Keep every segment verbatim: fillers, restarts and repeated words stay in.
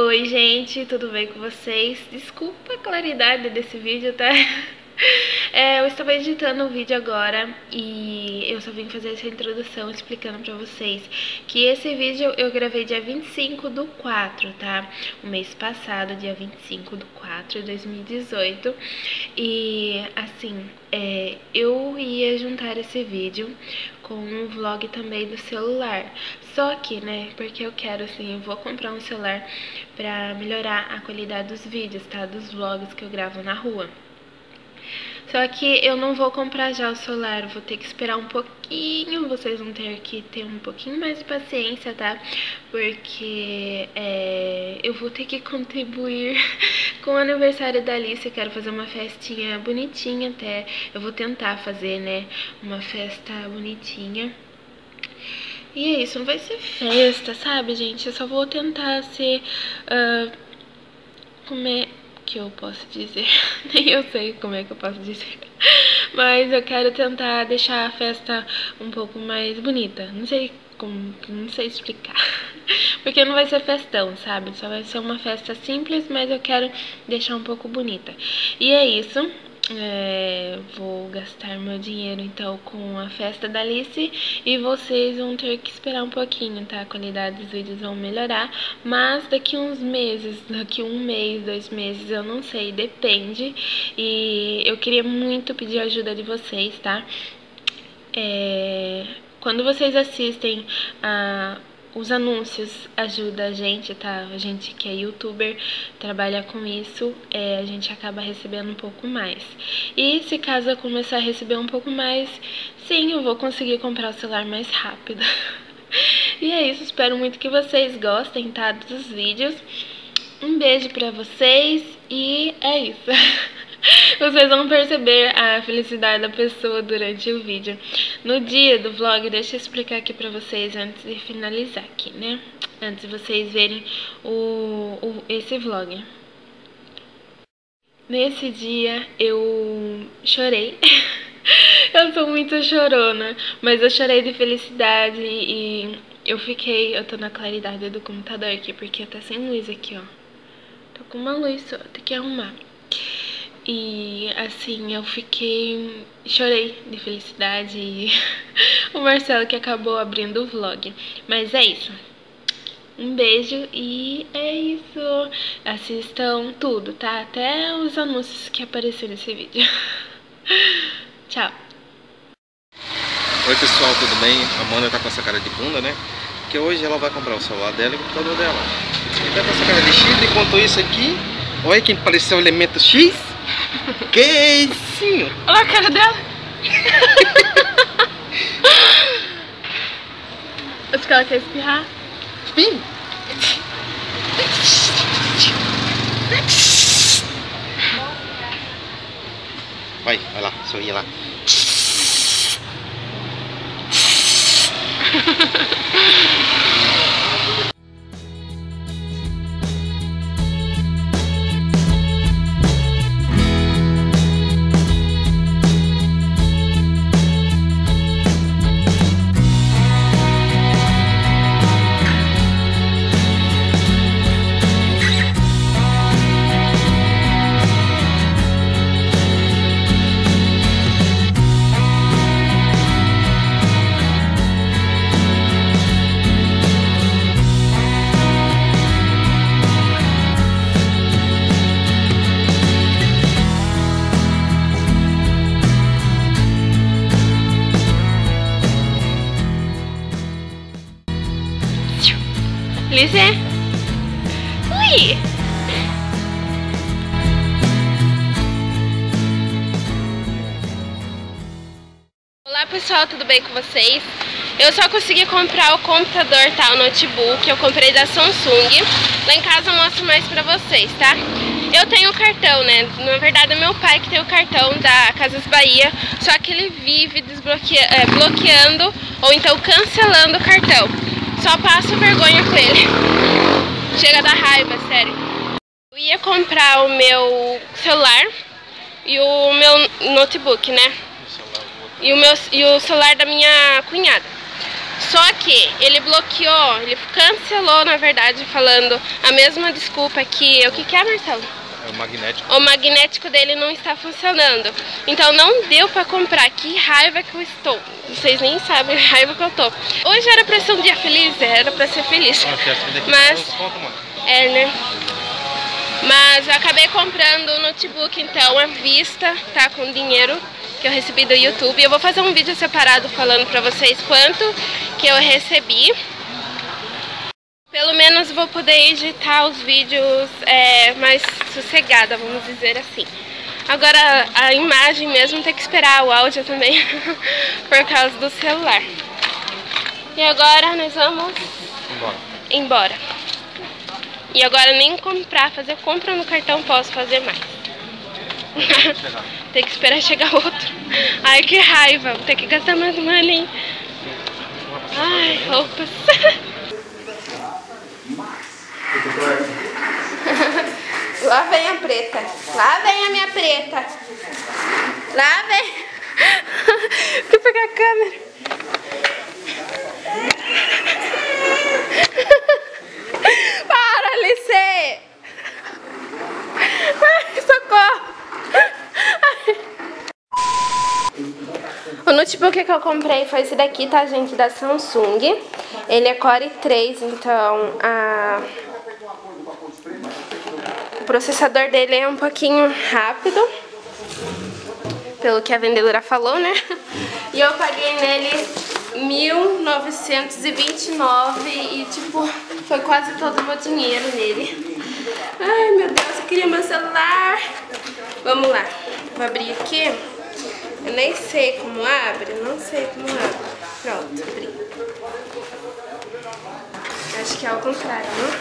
Oi gente, tudo bem com vocês? Desculpa a claridade desse vídeo, tá? É, eu estava editando um vídeo agora e eu só vim fazer essa introdução explicando pra vocês que esse vídeo eu gravei dia vinte e cinco do quatro, tá? O mês passado, dia vinte e cinco do quatro de dois mil e dezoito. E assim, é, eu ia juntar esse vídeo com um vlog também do celular. Só que, né, porque eu quero assim, eu vou comprar um celular pra melhorar a qualidade dos vídeos, tá? Dos vlogs que eu gravo na rua. Só que eu não vou comprar já o celular, vou ter que esperar um pouquinho, vocês vão ter que ter um pouquinho mais de paciência, tá? Porque é, eu vou ter que contribuir com o aniversário da Alice, eu quero fazer uma festinha bonitinha até, eu vou tentar fazer, né, uma festa bonitinha. E é isso, não vai ser festa, sabe, gente? Eu só vou tentar ser, uh, comer... que eu posso dizer, nem eu sei como é que eu posso dizer, mas eu quero tentar deixar a festa um pouco mais bonita, não sei como, não sei explicar, porque não vai ser festão, sabe, só vai ser uma festa simples, mas eu quero deixar um pouco bonita, e é isso. É, vou gastar meu dinheiro então com a festa da Alice e vocês vão ter que esperar um pouquinho, tá? A qualidade dos vídeos vão melhorar, mas daqui uns meses, daqui um mês, dois meses, eu não sei, depende. E eu queria muito pedir a ajuda de vocês, tá? É, quando vocês assistem a... os anúncios ajudam a gente, tá? A gente que é youtuber, trabalha com isso, é, a gente acaba recebendo um pouco mais. E se caso eu começar a receber um pouco mais, sim, eu vou conseguir comprar o celular mais rápido. E é isso, espero muito que vocês gostem, tá? Dos vídeos. Um beijo pra vocês e é isso. Vocês vão perceber a felicidade da pessoa durante o vídeo. No dia do vlog, deixa eu explicar aqui pra vocês antes de finalizar aqui, né? Antes de vocês verem o, o, esse vlog. Nesse dia eu chorei. Eu sou muito chorona, mas eu chorei de felicidade e eu fiquei... Eu tô na claridade do computador aqui, porque tá sem luz aqui, ó. Tô com uma luz só, tem que arrumar. E assim, eu fiquei... chorei de felicidade e o Marcelo que acabou abrindo o vlog. Mas é isso. Um beijo e é isso. Assistam tudo, tá? Até os anúncios que apareceram nesse vídeo. Tchau. Oi pessoal, tudo bem? A Amanda tá com essa cara de bunda, né? Porque hoje ela vai comprar o celular dela e o computador dela. E tá com essa cara de chifre, enquanto isso aqui... Olha quem pareceu o elemento X. Que isso? Olha a cara dela. Acho que ela quer espirrar. Espirra. Vai, vai lá, sorria lá. Alice? Ui! Olá pessoal, tudo bem com vocês? Eu só consegui comprar o computador, tá? O notebook, eu comprei da Samsung. Lá em casa eu mostro mais pra vocês, tá? Eu tenho o cartão, né? Na verdade é meu pai que tem o cartão da Casas Bahia. Só que ele vive desbloqueando, é, bloqueando ou então cancelando o cartão. Só passo vergonha com ele. Chega da raiva, sério. Eu ia comprar o meu celular e o meu notebook, né? E o, meu, e o celular da minha cunhada. Só que ele bloqueou, ele cancelou, na verdade, falando a mesma desculpa que eu. O que que é, Marcelo? É o magnético. O magnético dele não está funcionando. Então não deu pra comprar. Que raiva que eu estou. Vocês nem sabem a raiva que eu tô. Hoje era pra ser um dia feliz, era pra ser feliz. Mas... é, né? Mas eu acabei comprando o notebook, então, à vista, tá? Com dinheiro que eu recebi do YouTube. Eu vou fazer um vídeo separado falando pra vocês quanto que eu recebi. Pelo menos vou poder editar os vídeos é, mais sossegada, vamos dizer assim. Agora a imagem mesmo tem que esperar, o áudio também, por causa do celular. E agora nós vamos embora. embora. E agora nem comprar, fazer compra no cartão posso fazer mais. Tem que esperar chegar outro. Ai, que raiva, vou ter que gastar mais money. Ai, roupas. Lá vem a preta. Lá vem a minha preta. Lá vem. Vou pegar a câmera. Para, Alice. Ai, socorro. O notebook que eu comprei foi esse daqui, tá, gente? Da Samsung. Ele é Core três, então a... o processador dele é um pouquinho rápido, pelo que a vendedora falou, né? E eu paguei nele mil novecentos e vinte e nove reais e, tipo, foi quase todo o meu dinheiro nele. Ai, meu Deus, eu queria meu celular. Vamos lá, vou abrir aqui. Eu nem sei como abre, não sei como abre. Pronto, abri. Acho que é ao contrário, né?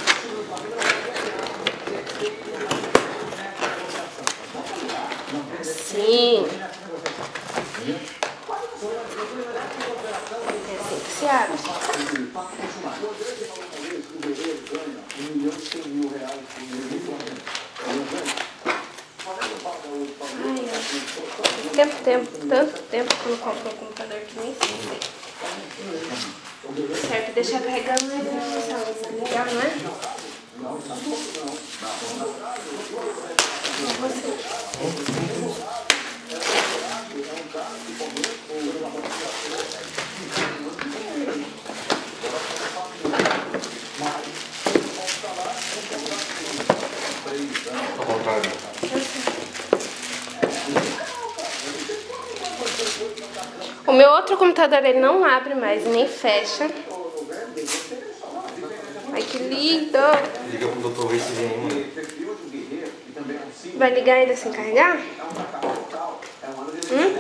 Sim. É assim que se abre. Tanto tempo, tanto tempo que eu não compro o computador que nem sei. Certo, deixar carregando, né? Legal, não é? Ao contrário. O meu outro computador, ele não abre mais, nem fecha. Ai, que lindo! Liga pro doutor Rice e vem, mano. Vai ligar ainda sem carregar? Hum?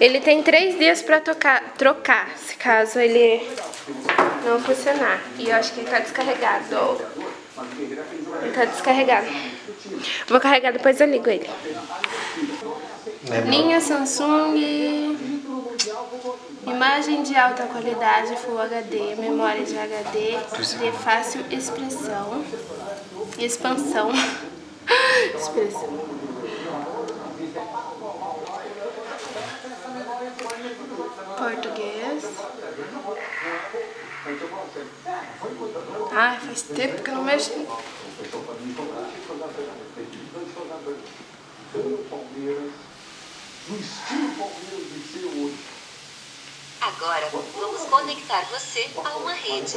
Ele tem três dias pra tocar, trocar, se caso ele não funcionar. E eu acho que ele tá descarregado. Ele tá descarregado. Vou carregar, depois eu ligo ele. Linha Samsung, imagem de alta qualidade, Full H D, memória de H D, de fácil expressão, expansão, expressão. Português. Ai, faz tempo que eu não mexo. Agora, vamos conectar você a uma rede.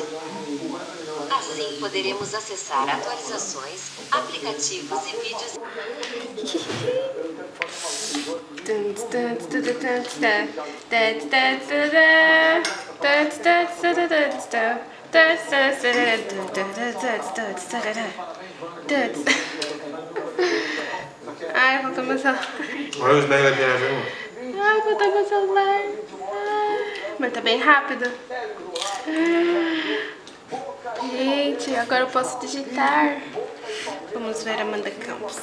Assim poderemos acessar atualizações, aplicativos e vídeos. Ai, faltou meu celular. Olha os bagulhos da minha. Ai, faltou meu celular. Mas tá bem rápido. Gente, agora eu posso digitar. Vamos ver a Amanda Campos.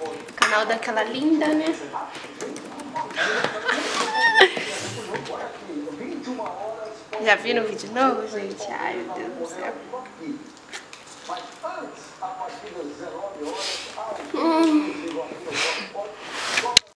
O canal daquela linda, né? Já viram o vídeo novo, gente? Ai, meu Deus do céu. Hum.